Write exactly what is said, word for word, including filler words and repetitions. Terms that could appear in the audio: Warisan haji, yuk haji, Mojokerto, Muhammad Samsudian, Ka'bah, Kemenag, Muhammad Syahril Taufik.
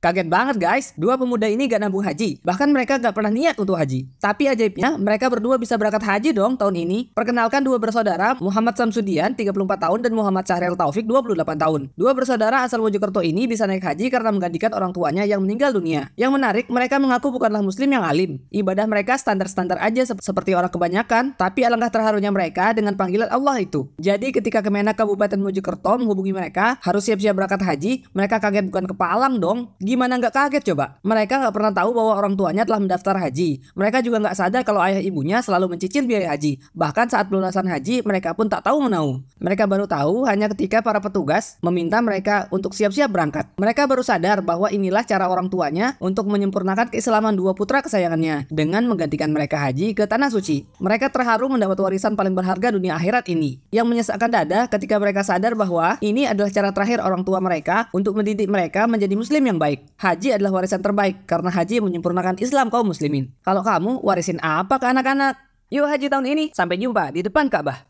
Kaget banget guys, dua pemuda ini gak nabung haji. Bahkan mereka gak pernah niat untuk haji. Tapi ajaibnya, mereka berdua bisa berangkat haji dong tahun ini. Perkenalkan dua bersaudara, Muhammad Samsudian tiga puluh empat tahun dan Muhammad Syahril Taufik dua puluh delapan tahun. Dua bersaudara asal Mojokerto ini bisa naik haji karena menggantikan orang tuanya yang meninggal dunia. Yang menarik, mereka mengaku bukanlah muslim yang alim. Ibadah mereka standar-standar aja sep seperti orang kebanyakan. Tapi alangkah terharunya mereka dengan panggilan Allah itu. Jadi ketika Kemenag Kabupaten Mojokerto menghubungi mereka, harus siap-siap berangkat haji, mereka kaget bukan kepalang dong. Gimana nggak kaget coba? Mereka nggak pernah tahu bahwa orang tuanya telah mendaftar haji. Mereka juga nggak sadar kalau ayah ibunya selalu mencicil biaya haji. Bahkan saat pelunasan haji, mereka pun tak tahu menau. Mereka baru tahu hanya ketika para petugas meminta mereka untuk siap-siap berangkat. Mereka baru sadar bahwa inilah cara orang tuanya untuk menyempurnakan keislaman dua putra kesayangannya dengan menggantikan mereka haji ke Tanah Suci. Mereka terharu mendapat warisan paling berharga dunia akhirat ini. Yang menyesakkan dada ketika mereka sadar bahwa ini adalah cara terakhir orang tua mereka untuk mendidik mereka menjadi muslim yang baik. Haji adalah warisan terbaik karena haji menyempurnakan Islam kaum muslimin. Kalau kamu warisin apa ke anak-anak? Yuk haji tahun ini, sampai jumpa di depan Ka'bah.